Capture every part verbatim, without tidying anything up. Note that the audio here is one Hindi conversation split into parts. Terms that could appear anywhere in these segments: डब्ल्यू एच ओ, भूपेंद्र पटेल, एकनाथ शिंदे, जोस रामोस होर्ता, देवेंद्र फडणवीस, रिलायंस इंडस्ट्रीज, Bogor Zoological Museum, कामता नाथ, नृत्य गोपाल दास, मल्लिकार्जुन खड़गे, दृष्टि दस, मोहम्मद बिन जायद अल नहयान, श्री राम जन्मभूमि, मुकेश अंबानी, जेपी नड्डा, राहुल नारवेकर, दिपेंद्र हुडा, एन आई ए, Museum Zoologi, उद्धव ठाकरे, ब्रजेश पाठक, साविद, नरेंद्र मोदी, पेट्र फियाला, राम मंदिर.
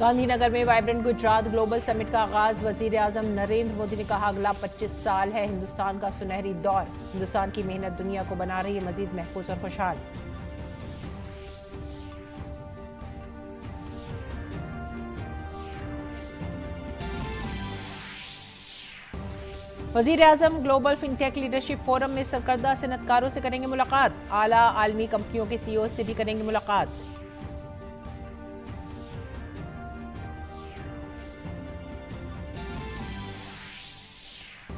गांधीनगर में वाइब्रेंट गुजरात ग्लोबल समिट का आगाज। वजीर आजम नरेंद्र मोदी ने कहा, अगला पच्चीस साल है हिंदुस्तान का सुनहरी दौर। हिंदुस्तान की मेहनत दुनिया को बना रही है मजीद महफूज और खुशहाल। वजीर आजम ग्लोबल फिनटेक लीडरशिप फोरम में सरकर्दा सनतकारों से करेंगे मुलाकात। आला आलमी कंपनियों के सीईओ से भी करेंगे मुलाकात।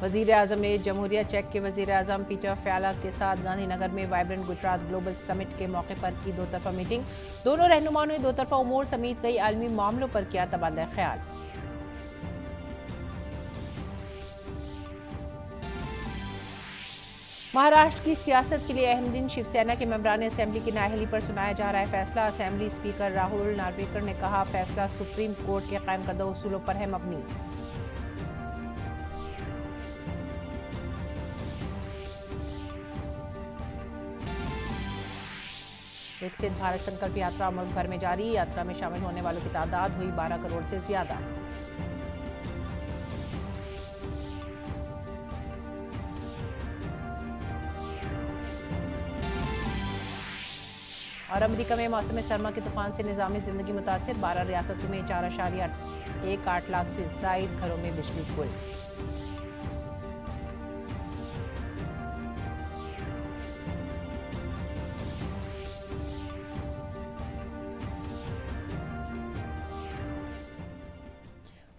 वजीर आजम ने जमहूरिया चेक के वजीर आजम पेट्र फियाला के साथ गांधीनगर में वाइब्रेंट गुजरात ग्लोबल समिट के मौके पर की दो तरफा मीटिंग। दोनों रहनुमाओं ने दो तरफा उमूर समेत कई आलमी मामलों पर किया तबादला ख्याल। महाराष्ट्र की सियासत के लिए अहम दिन, शिवसेना के मेंबरान असेंबली की नाअहली पर सुनाया जा रहा है फैसला। असेंबली स्पीकर राहुल नारवेकर ने कहा, फैसला सुप्रीम कोर्ट के कायम करदा उसूलों पर है मबनी। विकसित भारत संकल्प यात्रा मुल्क भर में जारी। यात्रा में शामिल होने वालों की तादाद हुई बारह करोड़ से ज्यादा। और अमेरिका में मौसम सरमा के तूफान से निजामी जिंदगी मुतासर। बारह रियासतों में चार अशारिया एक आठ लाख से जायद घरों में बिजली गुल।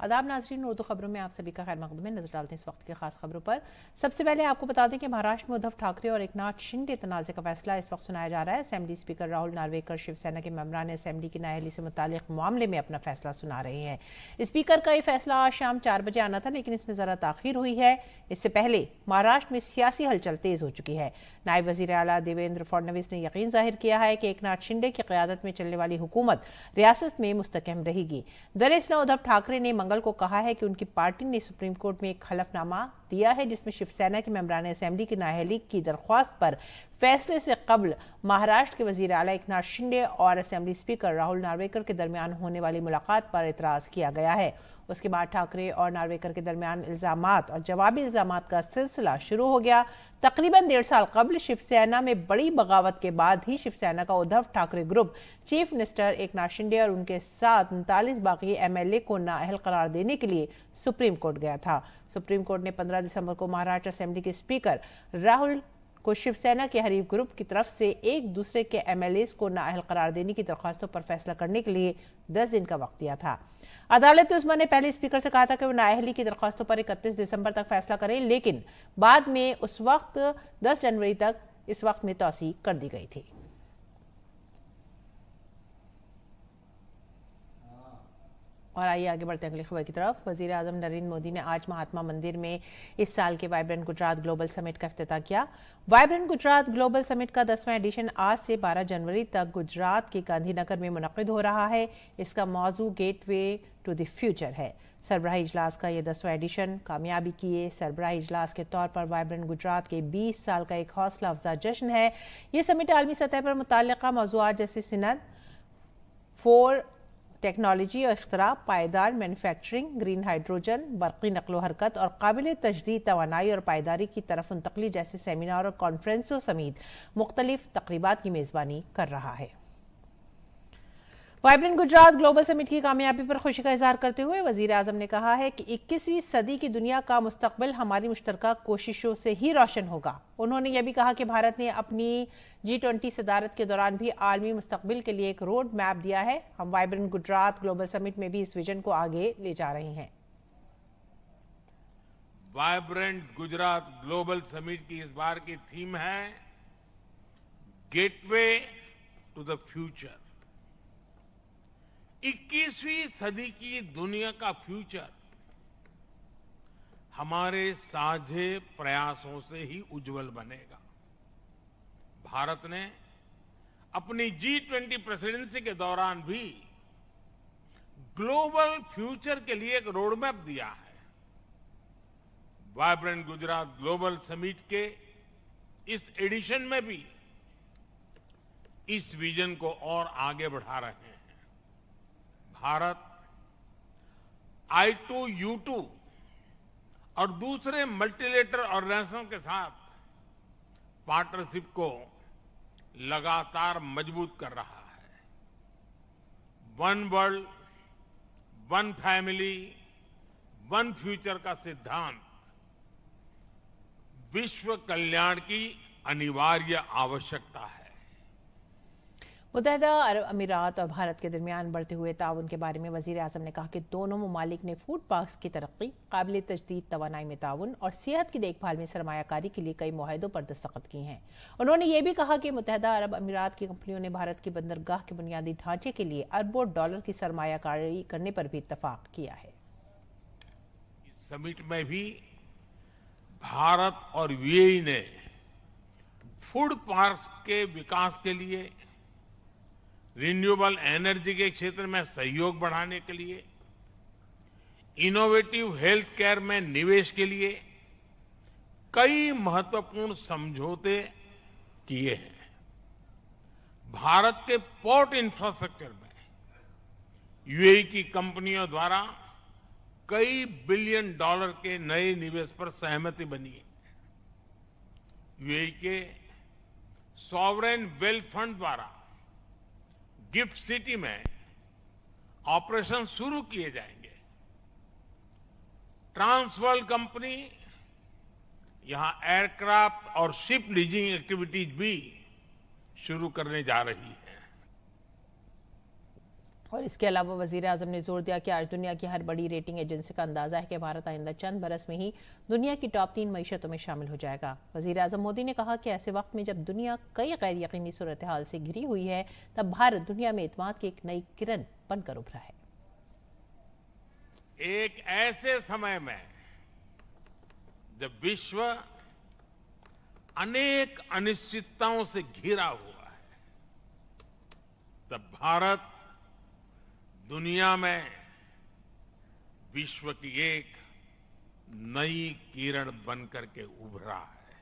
आदाब नाज़रीन, उर्दू खबरों में आप सभी का खैर मकदम है। नजर डालते हैं इस वक्त की खास खबरों पर। सबसे पहले आपको बता दें कि महाराष्ट्र में उद्धव ठाकरे और एकनाथ शिंदे तनाज़े का फैसला इस वक्त सुनाया जा रहा है। असेंबली स्पीकर राहुल नारवेकर शिवसेना के मेंबरान असेंबली की नाअहली से मुतालिक मामले में अपना फैसला सुना रहे हैं। स्पीकर का यह फैसला आज शाम चार बजे आना था, लेकिन इसमें जरा ताखीर हुई है। इससे पहले महाराष्ट्र में सियासी हलचल तेज हो चुकी है। नायब वजीर आला देवेंद्र फडणवीस ने यकीन जाहिर किया है कि एकनाथ शिंदे की क़यादत में चलने वाली हुकूमत रियासत में मुस्तकम रहेगी। दरअसल उद्धव ठाकरे ने मंगल को कहा है कि उनकी पार्टी ने सुप्रीम कोर्ट में एक हलफनामा दिया है, जिसमें शिवसेना के मेंबरान असेंबली की नाअहली की दरख्वास्त पर फैसले से कबल महाराष्ट्र के वजीर आला एकनाथ शिंदे और असेंबली स्पीकर राहुल नारवेकर के दरमियान होने वाली मुलाकात पर एतराज किया गया है। उसके बाद ठाकरे और नारवेकर के दरमियान इल्जामात और जवाबी इल्जामात का सिलसिला शुरू हो गया। तकरीबन डेढ़ साल कबल शिवसेना में बड़ी बगावत के बाद ही शिवसेना का उद्धव ठाकरे group chief minister एकनाथ शिंदे और उनके साथ उनतालीस बाकी एमएलए को नाअहल करार देने के लिए सुप्रीम कोर्ट गया था। सुप्रीम कोर्ट ने पंद्रह दिसंबर को महाराष्ट्र असेंबली के स्पीकर राहुल को शिवसेना के हरीफ ग्रुप की तरफ से एक दूसरे के एमएलए को नाअहल करार देने की दरख्वास्तों पर फैसला करने के लिए दस दिन का वक्त दिया था। अदालत उस्मा ने पहले स्पीकर से कहा था कि वो नाअहली की दरख्वास्तों पर इकतीस दिसंबर तक फैसला करें, लेकिन बाद में उस वक्त दस जनवरी तक इस वक्त में तोसी कर दी गई थी। और आइए आगे बढ़ते हैं अगली खबर की तरफ। वजीर आजम नरेंद्र मोदी ने आज महात्मा मंदिर में इस साल के वाइब्रेंट गुजरात ग्लोबल समिट का इफ्तिताह किया। वाइब्रेंट गुजरात ग्लोबल समिट का दसवां एडिशन आज से बारह जनवरी तक गुजरात के गांधीनगर में मुनक़िद हो रहा है। इसका मौजू गेटवे टू द फ्यूचर है। सरबराही इजलास का यह दसवां एडिशन कामयाबी किए सरबराही इजलास के तौर पर वाइब्रेंट गुजरात के बीस साल का एक हौसला अफजा जश्न है। यह समिट आलमी सतह पर मुतल्लिक़ा मौज़ूआत जैसे सनद फोर टेक्नोलॉजी और इख्तरा, पायदार मैन्युफैक्चरिंग, ग्रीन हाइड्रोजन, बरक़ी नकलो हरकत और काबिल तजदीद तवानाई और पायदारी की तरफ मुंतकली जैसे सेमिनार और कॉन्फ्रेंसों समेत मुख्तलिफ तकरीबात की मेज़बानी कर रहा है। वाइब्रेंट गुजरात ग्लोबल समिट की कामयाबी पर खुशी का इजहार करते हुए वजीर आजम ने कहा है कि इक्कीसवीं सदी की दुनिया का मुस्तकबिल हमारी मुश्तरका कोशिशों से ही रोशन होगा। उन्होंने यह भी कहा कि भारत ने अपनी जी ट्वेंटी सदारत के दौरान भी आलमी मुस्तकबिल के लिए एक रोड मैप दिया है। हम वाइब्रेंट गुजरात ग्लोबल समिट में भी इस विजन को आगे ले जा रहे हैं। वाइब्रेंट गुजरात ग्लोबल समिट की इस बार की थीम है गेटवे टू द फ्यूचर। इक्कीसवीं सदी की दुनिया का फ्यूचर हमारे साझे प्रयासों से ही उज्जवल बनेगा। भारत ने अपनी जी ट्वेंटी प्रेसिडेंसी के दौरान भी ग्लोबल फ्यूचर के लिए एक रोडमैप दिया है। वाइब्रेंट गुजरात ग्लोबल समिट के इस एडिशन में भी इस विजन को और आगे बढ़ा रहे हैं। Bharat I two U two और दूसरे मल्टीलेटरल ऑर्गेनाइजेशन के साथ पार्टनरशिप को लगातार मजबूत कर रहा है। One world, one family, one future का सिद्धांत विश्व कल्याण की अनिवार्य आवश्यकता है। मुत्तहिदा अरब अमीरात और भारत के दरमियान बढ़ते हुए ताउन के बारे में वजीर आज़म ने कहा कि दोनों ममालिक ने फूड पार्क्स की तरक्की, काबिल तजदीद तवानाई में ताउन और सेहत की देखभाल में सरमायाकारी के लिए कई मुआहदों पर दस्तखत किए हैं। उन्होंने ये भी कहा कि मुत्तहिदा अरब अमीरात की कंपनियों ने भारत की बंदरगाह के बुनियादी ढांचे के लिए अरबों डॉलर की सरमायाकारी करने पर भी इतफाक किया है। इस समिट में भी भारत और यूएई ने फूड पार्क्स के विकास के लिए, रिन्यूएबल एनर्जी के क्षेत्र में सहयोग बढ़ाने के लिए, इनोवेटिव हेल्थ केयर में निवेश के लिए कई महत्वपूर्ण समझौते किए हैं। भारत के पोर्ट इंफ्रास्ट्रक्चर में यूएई की कंपनियों द्वारा कई बिलियन डॉलर के नए निवेश पर सहमति बनी है। यूएई के सॉवरेन वेल्थ फंड द्वारा गिफ्ट सिटी में ऑपरेशन शुरू किए जाएंगे। ट्रांसवर्ल्ड कंपनी यहां एयरक्राफ्ट और शिप लीजिंग एक्टिविटीज भी शुरू करने जा रही है। और इसके अलावा वजीर आज़म ने जोर दिया कि आज दुनिया की हर बड़ी रेटिंग एजेंसी का अंदाजा है कि भारत आइंदा चंद बरस में ही दुनिया की टॉप तीन मईशतों में शामिल हो जाएगा। वजीर आज़म मोदी ने कहा कि ऐसे वक्त में जब दुनिया कई गैर यकीनी सूरत हाल से घिरी हुई है, तब भारत दुनिया में इत्मीनान की एक नई किरण बनकर उभरा है। एक ऐसे समय में जब विश्व अनेक अनिश्चितताओं से घिरा हुआ है, तब भारत दुनिया में विश्व की एक नई किरण बनकर के उभरा है।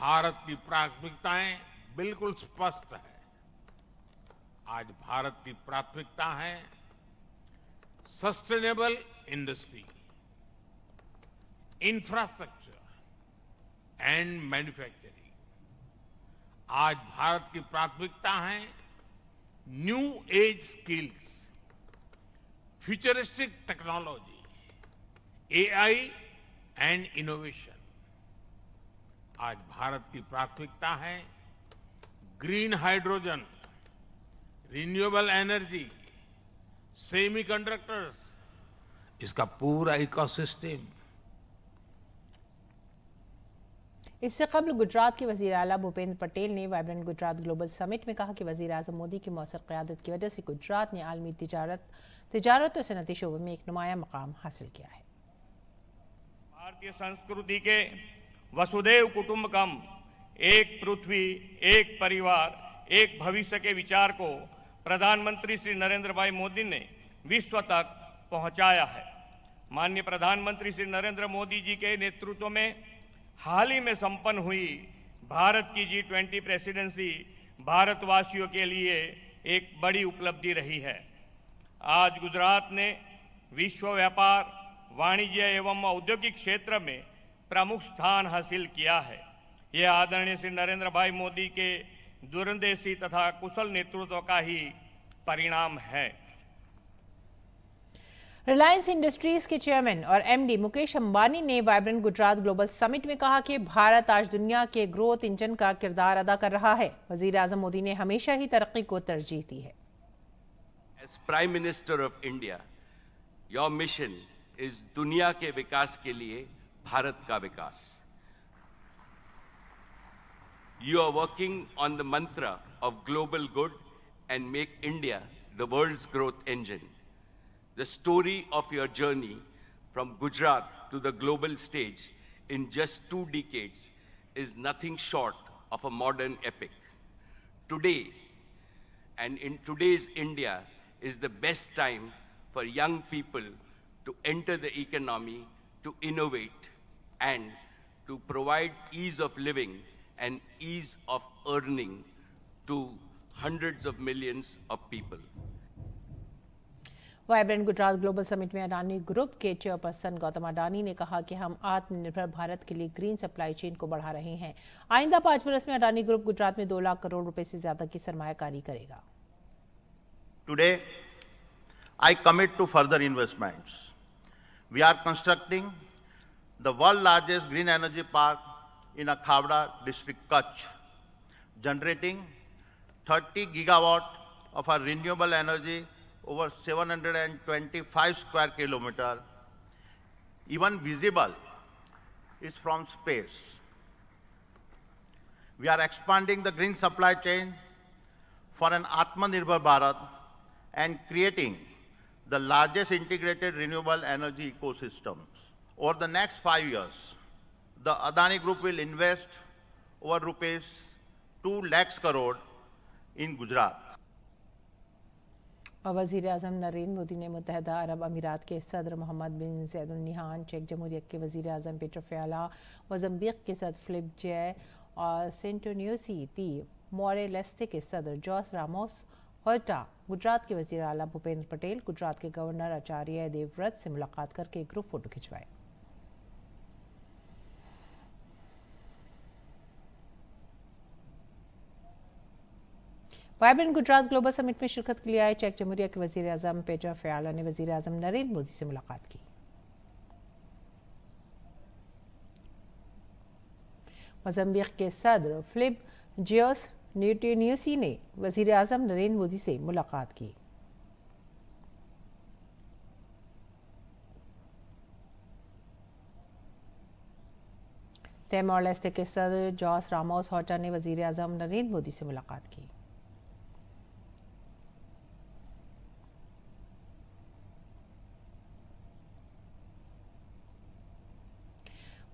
भारत की प्राथमिकताएं बिल्कुल स्पष्ट है। आज भारत की प्राथमिकता है sustainable industry, infrastructure and manufacturing. आज भारत की प्राथमिकता है new age skills, futuristic technology, AI and innovation. आज भारत की प्राथमिकता है green hydrogen, renewable energy, semiconductors, इसका पूरा इकोसिस्टम। इससे कबल गुजरात के वजीर आला भूपेंद्र पटेल ने वाइब्रेंट गुजरात ग्लोबल समिट में कहा कि वजीर आज़म मोदी की मौसर क़यादत की वजह से गुजरात ने आलमी तिजारत तिजारत और सनती शोबे में एक नुमाया मकाम हासिल किया है। भारतीय संस्कृति के वसुधैव कुटुम्बकम, एक पृथ्वी एक परिवार एक भविष्य के विचार को प्रधानमंत्री श्री नरेंद्र भाई मोदी ने विश्व तक पहुँचाया है। माननीय प्रधानमंत्री श्री नरेंद्र मोदी जी के नेतृत्व में हाल ही में संपन्न हुई भारत की जी ट्वेंटी प्रेसिडेंसी भारतवासियों के लिए एक बड़ी उपलब्धि रही है। आज गुजरात ने विश्व व्यापार, वाणिज्य एवं औद्योगिक क्षेत्र में प्रमुख स्थान हासिल किया है। यह आदरणीय श्री नरेंद्र भाई मोदी के दूरंदेशी तथा कुशल नेतृत्व का ही परिणाम है। रिलायंस इंडस्ट्रीज के चेयरमैन और एमडी मुकेश अंबानी ने वाइब्रेंट गुजरात ग्लोबल समिट में कहा कि भारत आज दुनिया के ग्रोथ इंजन का किरदार अदा कर रहा है। वजीर आज़म मोदी ने हमेशा ही तरक्की को तरजीह दी है। As prime minister of India, your mission is दुनिया के विकास के लिए भारत का विकास। You are working on the mantra of global good and make India the world's growth engine. The story of your journey from Gujarat to the global stage in just two decades is nothing short of a modern epic. Today, and in today's India, is the best time for young people to enter the economy, to innovate, and to provide ease of living and ease of earning to hundreds of millions of people. Vibrant Gujarat global summit में अडानी ग्रुप के चेयरपर्सन गौतम अडानी ने कहा कि हम आत्मनिर्भर भारत के लिए ग्रीन सप्लाई चेन को बढ़ा रहे हैं। आइंदा पांच बरस में अडानी ग्रुप गुजरात में दो लाख करोड़ रुपए से ज्यादा की सरमायाकारी करेगा। Today I commit to further investments. We are constructing the world largest green energy park in Khavda district Kutch, generating thirty gigawatt of our renewable energy over seven hundred twenty-five square kilometer, even visible is from space. We are expanding the green supply chain for an Atmanirbhar Bharat and creating the largest integrated renewable energy ecosystems. Over the next five years, the Adani Group will invest over rupees two lakhs crore in Gujarat. वज़ीर आज़म नरेंद्र मोदी ने मुत्तहदा अरब अमीरात के सदर मोहम्मद बिन जायद अल नहयान, चेक जमहूरियत के वज़ीर आज़म पेट्र फियाला, मोज़म्बिक के सदर फिलिप जय और सेंट न्यूसी ती मोरेलेस्ते के सदर जोस रामोस होर्ता, गुजरात के वज़ीर आला भूपेंद्र पटेल, गुजरात के गवर्नर आचार्य देवव्रत से मुलाकात करके एक ग्रुप फोटो खिंचवाए। वाइब्रेंट गुजरात ग्लोबल समिट में शिरकत के लिए आए चेक जमहूरिया के वजीर आजम पेट्र फियाला ने वजीर आजम नरेंद्र मोदी से मुलाकात की। मोजम्बिक के सदर फिलिप जोस न्यूसी ने वजीर आजम नरेंद्र मोदी से मुलाकात की। तैमोर लेस्ते के सदर जोस रामोस होर्टा ने वजीर आजम नरेंद्र मोदी से मुलाकात की।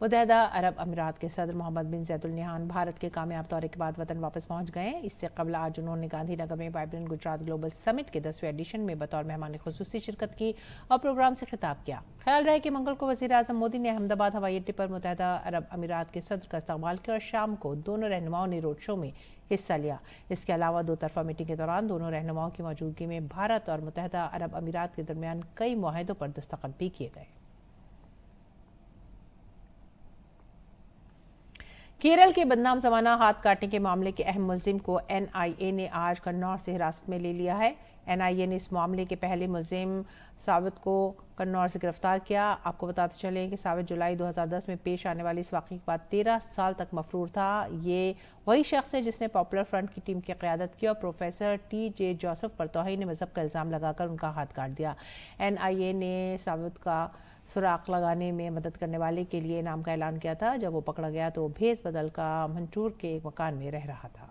मुत्तहदा अरब अमीरात के सदर मोहम्मद बिन जायद अल नहयान Bharat के कामयाब दौरे के बाद वतन वापस पहुंच गए। इससे कबल आज उन्होंने गांधीनगर में वाइब्रेंट गुजरात ग्लोबल समिट के दसवें एडिशन में बतौर मेहमान खुसूसी शिरकत की और प्रोग्राम से खिताब किया। ख्याल रहे कि मंगल को वजीर आजम मोदी ने अहमदाबाद हवाई अड्डे पर मुत्तहदा अरब अमीरात के सदर का इस्तकबाल किया और शाम को दोनों रहनुमाओं ने रोड शो में हिस्सा लिया। इसके अलावा दो तरफा मीटिंग के दौरान दोनों रहनुमाओं की मौजूदगी में भारत और मुत्तहदा अरब अमीरात के दरमियान कई मुआहदों पर दस्तखत भी किए गए। केरल के बदनाम जमाना हाथ काटने के मामले के अहम मुलजिम को एन आई ए ने आज कन्नौर से हिरासत में ले लिया है। एन आई ए ने इस मामले के पहले मुलजिम साविद को कन्नौर से गिरफ्तार किया। आपको बताते चले कि साविद जुलाई दो हज़ार दस में पेश आने वाले इस वाक़े के बाद तेरह साल तक मफरूर था। ये वही शख्स है जिसने पॉपुलर फ्रंट की टीम की क़यादत की और प्रोफेसर टी जे जोसेफ पर तौहीन मज़हब का इल्ज़ाम लगाकर उनका हाथ काट दिया। एन आई ए ने साविद का सुराख लगाने में मदद करने वाले के लिए इनाम का ऐलान किया था। जब वो पकड़ा गया तो भेस बदल का मंचूर के एक मकान में रह रहा था।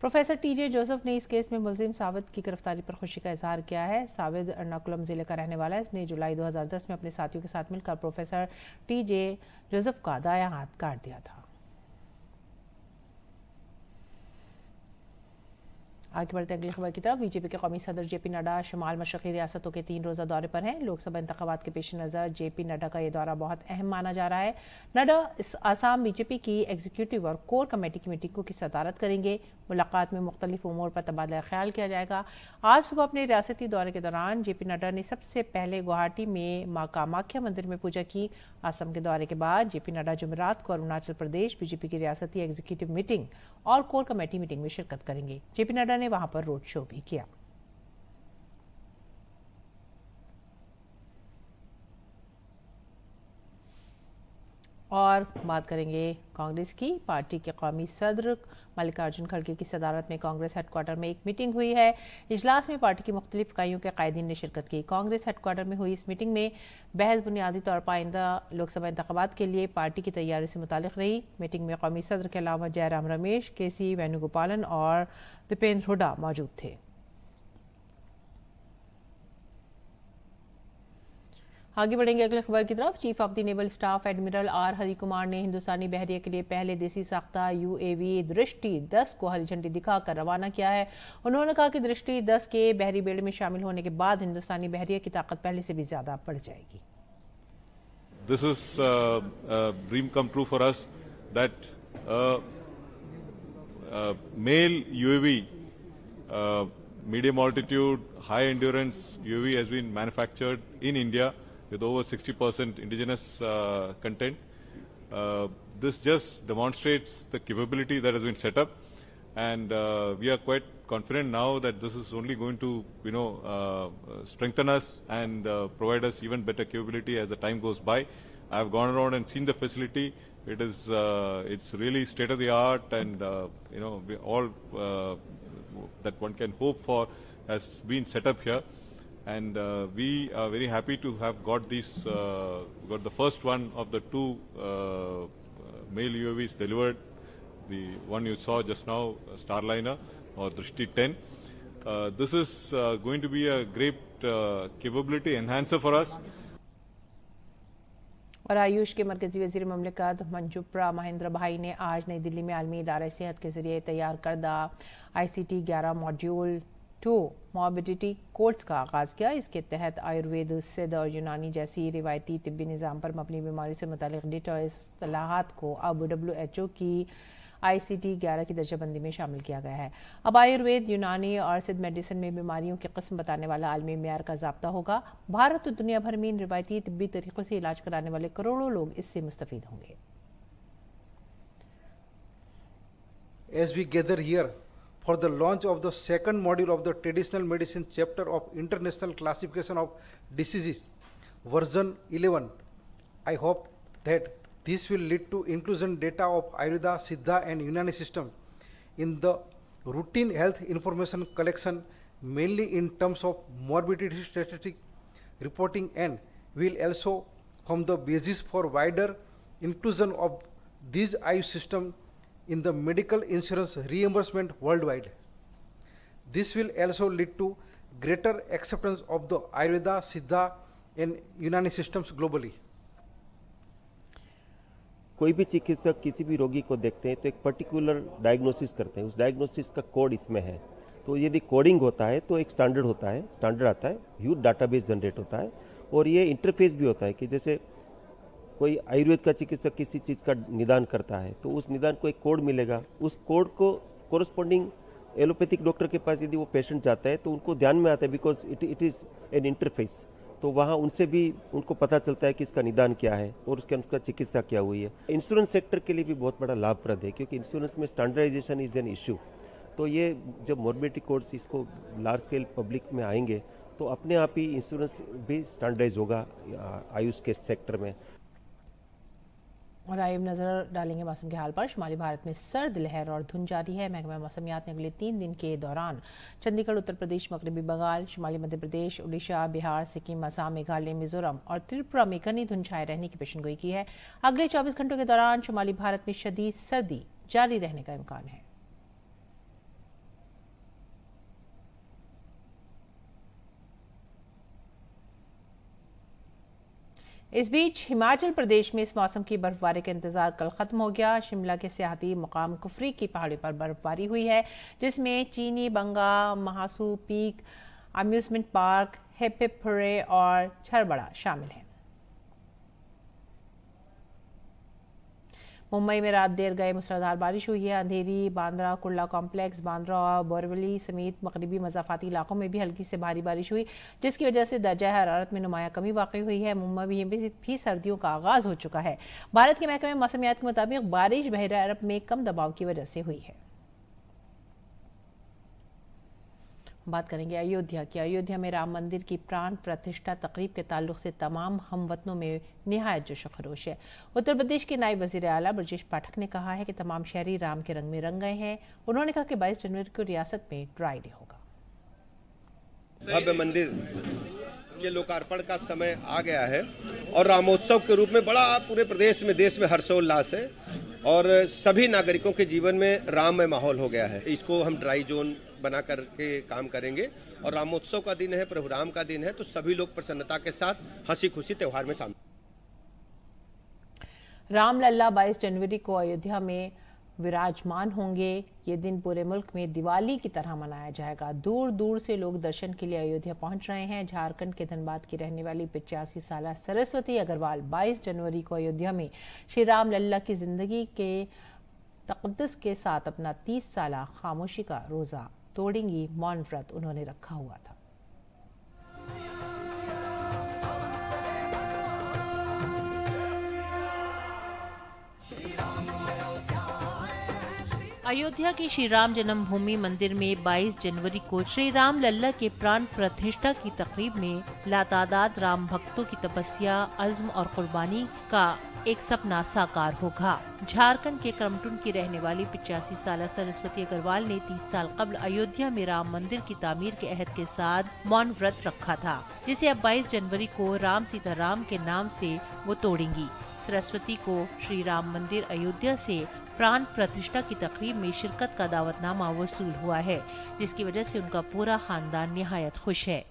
प्रोफेसर टीजे जोसेफ ने इस केस में मुलजिम साविद की गिरफ्तारी पर खुशी का इजहार किया है। साविद एर्नाकुलम जिले का रहने वाला है। इसने जुलाई दो हज़ार दस में अपने साथियों के साथ मिलकर प्रोफेसर टी जे जोसेफ का दायां हाथ काट दिया था। आगे बढ़ते अगली खबर की तरफ। बीजेपी के कौमी सदर जेपी नड्डा शुमाल मशरकी रियासतों के तीन रोज़ा दौरे पर हैं। लोकसभा इंतखाबात के पेश नज़र जेपी नड्डा का यह दौरा बहुत अहम माना जा रहा है। नड्डा इस आसाम बीजेपी की एग्जीक्यूटिव और कोर कमेटी की मीटिंगों की सदारत करेंगे। मुलाकात में मुख्तलिफ उमूर पर तबादला ख्याल किया जाएगा। आज सुबह अपने रियासती दौरे के दौरान जेपी नड्डा ने सबसे पहले गुवाहाटी में माँ कामाख्या मंदिर में पूजा की। आसाम के दौरे के बाद जेपी नड्डा जुमेरात को अरुणाचल प्रदेश बीजेपी की रियासती एग्जीक्यूटिव मीटिंग और कोर कमेटी मीटिंग में शिरकत करेंगे। जेपी नड्डा ने वहां पर रोड शो भी किया। और बात करेंगे कांग्रेस की। पार्टी के कौमी सदर मल्लिकार्जुन खड़गे की सदारत में कांग्रेस हेडक्वार्टर में एक मीटिंग हुई है। इजलास में पार्टी की मुख्तलिफ इकाइयों के कायदीन ने शिरकत की। कांग्रेस हेडक्वार्टर में हुई इस मीटिंग में बहस बुनियादी तौर पर आइंदा लोकसभा इंतखाबात के लिए पार्टी की तैयारी से मुतालिक रही। मीटिंग में कौमी सदर के अलावा जयराम रमेश, के सी वेनुगोपालन और दिपेंद्र हुडा मौजूद थे। आगे बढ़ेंगे अगली खबर की तरफ। Chief of the naval staff admiral R Hari Kumar ने हिंदुस्तानी बहरिया के लिए पहले देसी साख्ता यू ए वी दृष्टि दस को हरी झंडी दिखाकर रवाना किया है। उन्होंने कहा कि दृष्टि दस के बहरी बेड़े में शामिल होने के बाद हिंदुस्तानी बहरिया की ताकत पहले से भी ज्यादा बढ़ जाएगी। This is dream come true for us that male U A V medium altitude, high endurance U V has been manufactured in India with over sixty percent indigenous uh, content. Uh, this just demonstrates the capability that has been set up, and uh, we are quite confident now that this is only going to, you know, uh, strengthen us and uh, provide us even better capability as the time goes by. I have gone around and seen the facility. It is, uh, it's really state of the art, and uh, you know, we all uh, that one can hope for has been set up here, and uh, we are very happy to have got these, uh, got the first one of the two uh, male U A Vs delivered. The one you saw just now, Starliner or Drishti ten. Uh, this is uh, going to be a great uh, capability enhancer for us. और आयुष के मरकजी वजीर ममलिकत मंजूप्रा महेंद्र भाई ने आज नई दिल्ली में आलमी इदारे सेहत के जरिए तैयार करदा आई सी टी ग्यारह मॉड्यूल टू मॉबिडिटी कोर्स का आगाज़ किया। इसके तहत आयुर्वेद, सिद्ध और यूनानी जैसी रिवायती तिब्बी निज़ाम पर मबनी बीमारी से मुतालिक डेटा और असलाहत को अब डब्ल्यू एच ओ की आई सी टी ग्यारह की दर्जाबंदी में शामिल किया गया है। अब आयुर्वेद, यूनानी और सिद्ध मेडिसिन में बीमारियों की किस्म बताने वाला आलमी म्यार का ज़ाब्ता होगा। भारत और दुनिया भर में इन रिवायती तिब्बी तरीक़ों से इलाज कराने वाले करोड़ों लोग इससे मुस्तफ़ीद होंगे। As we gather here for the launch of the second module of the traditional medicine chapter of International Classification of Diseases, version eleven, I hope that this will lead to inclusion data of Ayurveda, Siddha and Unani system in the routine health information collection, mainly in terms of morbidity statistic reporting, and will also form the basis for wider inclusion of these Ayurveda system in the medical insurance reimbursement worldwide. This will also lead to greater acceptance of the Ayurveda, Siddha and Unani systems globally. कोई भी चिकित्सक किसी भी रोगी को देखते हैं तो एक पर्टिकुलर डायग्नोसिस करते हैं, उस डायग्नोसिस का कोड इसमें है। तो यदि कोडिंग होता है तो एक स्टैंडर्ड होता है, स्टैंडर्ड आता है, ह्यूज डाटाबेस जनरेट होता है। और ये इंटरफेस भी होता है कि जैसे कोई आयुर्वेद का चिकित्सक किसी चीज़ का निदान करता है तो उस निदान को एक कोड मिलेगा, उस कोड को कोरस्पॉन्डिंग एलोपैथिक डॉक्टर के पास यदि वो पेशेंट जाता है तो उनको ध्यान में आता है, because it it is an interface. तो वहाँ उनसे भी उनको पता चलता है कि इसका निदान क्या है और उसके उसका चिकित्सा क्या हुई है। इंश्योरेंस सेक्टर के लिए भी बहुत बड़ा लाभप्रद है, क्योंकि इंश्योरेंस में स्टैंडर्डाइजेशन इज़ एन इशू। तो ये जब मॉर्बिडिटी कोड्स इसको लार्ज स्केल पब्लिक में आएंगे तो अपने आप ही इंश्योरेंस भी स्टैंडर्डाइज होगा आयुष के सेक्टर में। और आइए नज़र डालेंगे मौसम के हाल पर। शुमाली भारत में सर्द लहर और धुंध जारी है। महकमा मौसमियात ने अगले तीन दिन के दौरान चंडीगढ़, उत्तर प्रदेश, मगरबी बंगाल, शुमाली मध्य प्रदेश, उड़ीसा, बिहार, सिक्किम, असम, मेघालय, मिजोरम और त्रिपुरा में घनी धुंध छाए रहने की पेशनगोई की है। अगले चौबीस घंटों के दौरान शुमाली भारत में शदीद सर्दी जारी रहने का इम्कान है। इस बीच हिमाचल प्रदेश में इस मौसम की बर्फबारी का इंतजार कल खत्म हो गया। शिमला के सियाहती मुकाम कुफरी की पहाड़ी पर बर्फबारी हुई है, जिसमें Chini Banga, Mahasu peak, amusement park, हेपेपुरे और छरबड़ा शामिल हैं। मुंबई में रात देर गए मूसलाधार बारिश हुई है। अंधेरी, बांद्रा, कुर्ला कॉम्प्लेक्स, बांद्रा और बोरवली समेत मगरबी मजाफाती इलाकों में भी हल्की से भारी बारिश हुई, जिसकी वजह से दर्जा हरारत में नुमाया कमी वाकई हुई है। मुंबई में भी सर्दियों का आगाज हो चुका है। भारत के महकमे मौसमियात के मुताबिक बारिश बहरा अरब में कम दबाव की वजह से हुई है। बात करेंगे अयोध्या की। अयोध्या में राम मंदिर की प्राण प्रतिष्ठा तकरीब के ताल्लुक से तमाम हमवतनों में निहायत जोश खरोश है। उत्तर प्रदेश के नायब वजीर आला ब्रजेश पाठक ने कहा है कि तमाम शहरी राम के रंग में रंग गए हैं। उन्होंने कहा कि बाईस जनवरी को रियासत में ड्राई डे होगा। भव्य मंदिर के लोकार्पण का समय आ गया है और रामोत्सव के रूप में बड़ा पूरे प्रदेश में, देश में हर्षोल्लास है और सभी नागरिकों के जीवन में राममय माहौल हो गया है। इसको हम ड्राई जोन बना करके काम करेंगे और रामोत्सव का दिन है, प्रभु राम का दिन है, तो सभी लोग प्रसन्नता के साथ हंसी खुशी त्यौहार में शामिल। रामलला बाईस जनवरी को अयोध्या में विराजमान होंगे। ये दिन पूरे मुल्क में दिवाली की तरह मनाया जाएगा। दूर दूर से लोग दर्शन के लिए अयोध्या पहुंच रहे हैं। झारखंड के धनबाद की रहने वाली पचासी साल सरस्वती अग्रवाल बाईस जनवरी को अयोध्या में श्री राम लल्ला की जिंदगी के तकद्दस के साथ अपना तीस साल खामोशी का रोजा तोड़ेंगी मौन व्रत उन्होंने रखा हुआ था। अयोध्या के श्री राम जन्मभूमि मंदिर में बाईस जनवरी को श्री राम लल्ला के प्राण प्रतिष्ठा की तकरीब में लातादाद राम भक्तों की तपस्या, अज़्म और कुर्बानी का एक सपना साकार होगा। झारखंड के क्रमटुन की रहने वाली पिचासी साल सरस्वती अग्रवाल ने तीस साल कबल अयोध्या में राम मंदिर की तामीर के अहद के साथ मौन व्रत रखा था, जिसे अब बाईस जनवरी को राम सीताराम के नाम से वो तोड़ेंगी। सरस्वती को श्री राम मंदिर अयोध्या से प्राण प्रतिष्ठा की तकरीब में शिरकत का दावतनामा वसूल हुआ है, जिसकी वजह से उनका पूरा खानदान निहायत खुश है।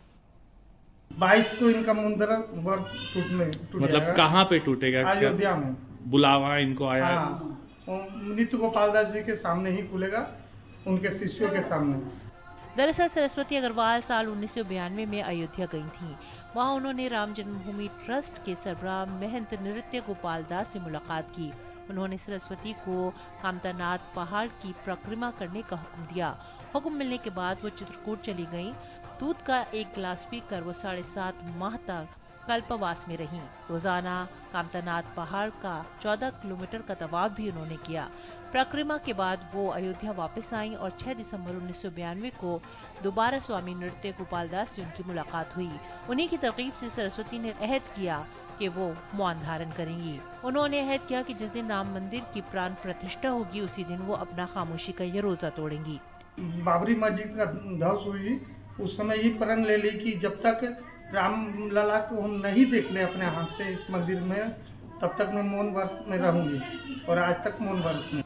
बाईस को इनका मुंदरा मतलब कहाँ पे टूटेगा? अयोध्या में बुलावा इनको आया। हाँ, नृत्य गोपाल दास जी के सामने ही खुलेगा, उनके शिष्यों के सामने। दरअसल सरस्वती अग्रवाल साल उन्नीस सौ बयानवे में अयोध्या गई थीं। वहां उन्होंने राम जन्मभूमि ट्रस्ट के सरबराह महंत नृत्य गोपाल दास से मुलाकात की। उन्होंने सरस्वती को कामता नाथ पहाड़ की परिक्रमा करने का हुक्म दिया। हुक्म मिलने के बाद वो चित्रकूट चली गईं। दूध का एक गिलास पीकर वो साढ़े सात माह तक कल्पवास में रहीं। रोजाना कामतानाथ पहाड़ का चौदह किलोमीटर का तवाफ भी उन्होंने किया। परिक्रमा के बाद वो अयोध्या वापस आईं और छह दिसंबर उन्नीस सौ बयानवे को दोबारा स्वामी नृत्य गोपाल दास से उनकी मुलाकात हुई। उन्हीं की तरकीब से सरस्वती ने अहद किया कि वो मौन धारण करेंगी। उन्होंने अहद किया कि जिस दिन राम मंदिर की प्राण प्रतिष्ठा होगी उसी दिन वो अपना खामोशी का ये रोजा तोड़ेंगी। बाबरी मस्जिद का ध्वस हुई उस समय ही प्रण ले ली कि जब तक राम लला को हम नहीं देख ले अपने हाथ से इस मंदिर में, तब तक मैं मौन व्रत में रहूंगी और आज तक मौन व्रत में।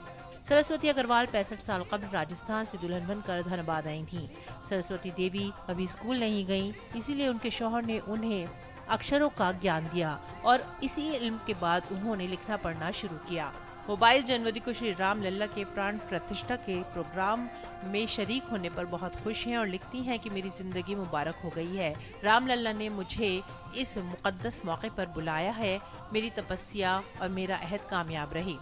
सरस्वती अग्रवाल पैंसठ साल कब्ल राजस्थान से दुल्हन बनकर धनबाद आई थीं। सरस्वती देवी कभी स्कूल नहीं गईं, इसीलिए उनके शौहर ने उन्हें अक्षरों का ज्ञान दिया और इसी इल्म के बाद उन्होंने लिखना पढ़ना शुरू किया। वो बाईस जनवरी को श्री राम लल्ला के प्राण प्रतिष्ठा के प्रोग्राम में शरीक होने पर बहुत खुश हैं और लिखती हैं कि मेरी जिंदगी मुबारक हो गई है। राम लल्ला ने मुझे इस मुकद्दस मौके पर बुलाया है। मेरी तपस्या और मेरा अहद कामयाब रही।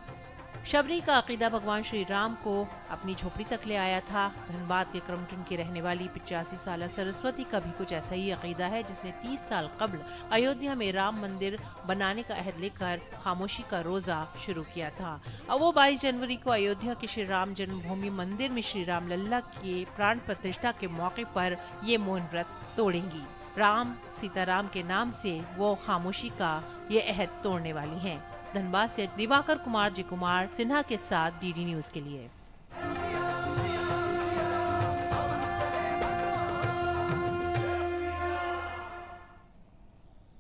शबरी का अकीदा भगवान श्री राम को अपनी झोपड़ी तक ले आया था। धनबाद के क्रमटन की रहने वाली पिचासी साल सरस्वती का भी कुछ ऐसा ही अकीदा है, जिसने तीस साल कब्ल अयोध्या में राम मंदिर बनाने का अहद लेकर खामोशी का रोजा शुरू किया था। अब वो बाईस जनवरी को अयोध्या के श्री राम जन्मभूमि मंदिर में श्री राम लल्ला के प्राण प्रतिष्ठा के मौके पर ये मौन व्रत तोड़ेंगी। राम सीताराम के नाम से वो खामोशी का ये अहद तोड़ने वाली है। धनबाद से दिवाकर कुमार जी कुमार सिन्हा के साथ डीडी न्यूज के लिए।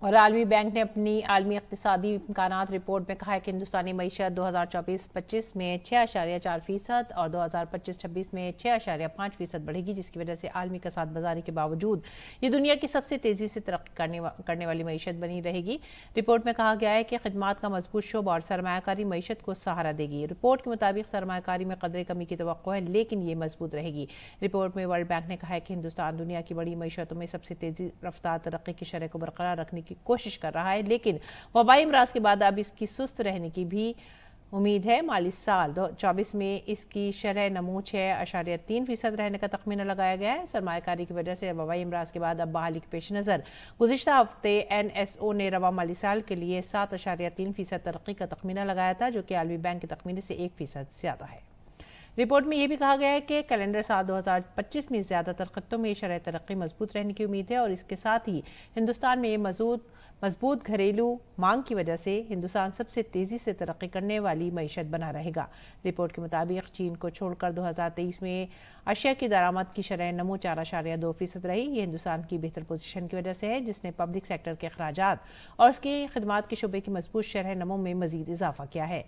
और आलमी बैंक ने अपनी आलमी इक्तिसादी इम्कानात रिपोर्ट में कहा है कि हिंदुस्तानी मईशत दो हज़ार चौबीस पच्चीस में छः अशारिया चार फीसद और दो हज़ार पच्चीस छब्बीस में छः अशारिया पाँच फीसद बढ़ेगी, जिसकी वजह से आलमी कसाद बाजारी के बावजूद ये दुनिया की सबसे तेज़ी से तरक्की करने, वा, करने वाली मईशत बनी रहेगी। रिपोर्ट में कहा गया है कि खिदमात का मजबूत शोबा और सरमायाकारी मईशत को सहारा देगी। रिपोर्ट के मुताबिक सरमायाकारी में कदरे कमी की तवक्को है, लेकिन ये मजबूत रहेगी। रिपोर्ट में वर्ल्ड बैंक ने कहा है कि हिंदुस्तान दुनिया की बड़ी मईशतों में सबसे तेज़ी रफ्तार तरक्की की शरह को बरकरार रखने की कोशिश कर रहा है, लेकिन वबाई अमराज के बाद अब इसकी सुस्त रहने की भी उम्मीद है। माली साल दो हज़ार चौबीस में इसकी शरह नमू छः अशारिया तीन फीसद रहने का तखमीना लगाया गया है। सरमायाकारी की वजह से वबाई अमराज के बाद अब बहाली के पेश नज़र गुज़िश्ता हफ्ते एन एस ओ ने रवा माली साल के लिए सात अशारिया तीन फीसद तरक्की का तखमीना लगाया था, जो कि आलमी बैंक के तखमीने से एक फीसद ज़्यादा है। रिपोर्ट में यह भी कहा गया है कि कैलेंडर साल दो हज़ार पच्चीस में ज़्यादातर खत्तों में शरह तरक्की मजबूत रहने की उम्मीद है और इसके साथ ही हिंदुस्तान में मजबूत मजबूत घरेलू मांग की वजह से हिंदुस्तान सबसे तेज़ी से तरक्की करने वाली मईशत बना रहेगा। रिपोर्ट के मुताबिक चीन को छोड़कर दो हज़ार तेईस में अशिया की दरामद की शरह नमो चार अशारिया दो फीसद रही। ये हिंदुस्तान की बेहतर पोजीशन की वजह से है, जिसने पब्लिक सेक्टर के अखराजात और उसकी खिदमात के शोबे की मजबूत शरह नमो में मजीद इजाफा किया है।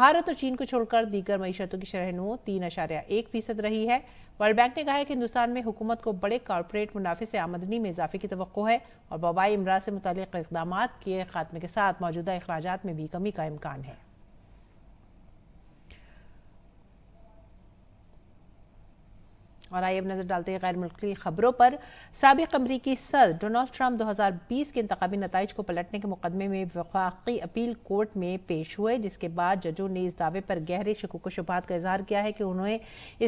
भारत और चीन को छोड़कर दीगर मईशतों की शरह नमो तीन अशारिया एक फीसद रही है। वर्ल्ड बैंक ने कहा है कि हिंदुस्तान में हुकूमत को बड़े कॉरपोरेट मुनाफे से आमदनी में इजाफे की तवक्को है और वबाई अमराज से मुताल्लिक़ इक़दाम के खात्मे के साथ मौजूदा अखराजात में भी कमी का इम्कान है। और आइए अब नजर डालते हैं गैर मुल्की खबरों पर। साबिक अमरीकी सदर डोनाल्ड ट्रम्प दो हज़ार बीस के इंतखाबी नताइज को पलटने के मुकदमे में वफाकी अपील कोर्ट में पेश हुए, जिसके बाद जजों ने इस दावे पर गहरे शकूक शुबहात का इजहार किया है कि उन्हें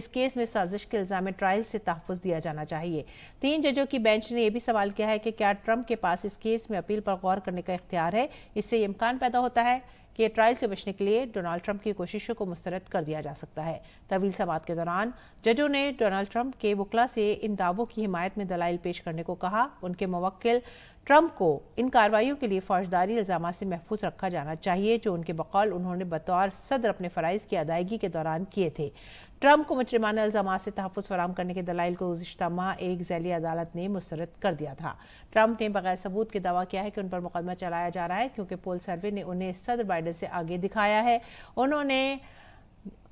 इस केस में साजिश के इल्जाम ट्रायल से तहफ़्फ़ुज़ दिया जाना चाहिए। तीन जजों की बेंच ने यह भी सवाल किया है कि क्या ट्रम्प के पास इस केस में अपील पर गौर करने का इख्तियार है। इससे ये इम्कान पैदा होता है कि ट्रायल से बचने के लिए डोनाल्ड ट्रम्प की कोशिशों को मुस्तरद कर दिया जा सकता है। तवील समाअत के दौरान जजों ने डोनाल्ड ट्रम्प के वुकला से इन दावों की हिमायत में दलाइल पेश करने को कहा। उनके मुवक्किल ट्रम्प को इन कार्रवाइयों के लिए फौजदारी इल्जाम से महफूज रखा जाना चाहिए, जो उनके बकौल उन्होंने बतौर सदर अपने फराइज की अदायगी के दौरान किए थे। ट्रम्प को मुजरिमाना इल्जाम से तहफ़्फ़ुज़ फराम करने के दलाइल को गुज़िश्ता माह एक ज़ैली अदालत ने मुस्तरद कर दिया था। ट्रम्प ने बगैर सबूत के दावा किया है कि उन पर मुकदमा चलाया जा रहा है, क्योंकि पोल सर्वे ने उन्हें सदर बाइडेन से आगे दिखाया है। उन्होंने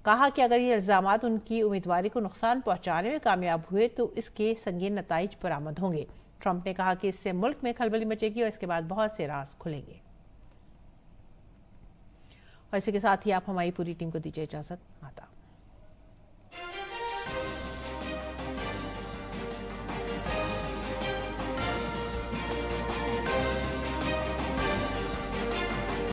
कहा कि अगर ये इल्जाम उनकी उम्मीदवारी को नुकसान पहुँचाने में कामयाब हुए तो इसके संगीन नताइज बरामद होंगे। ट्रम्प ने कहा कि इससे मुल्क में खलबली मचेगी और इसके बाद बहुत से राज खुलेंगे। और इसी के साथ ही आप हमारी पूरी टीम को दीजिए इजाजत। आता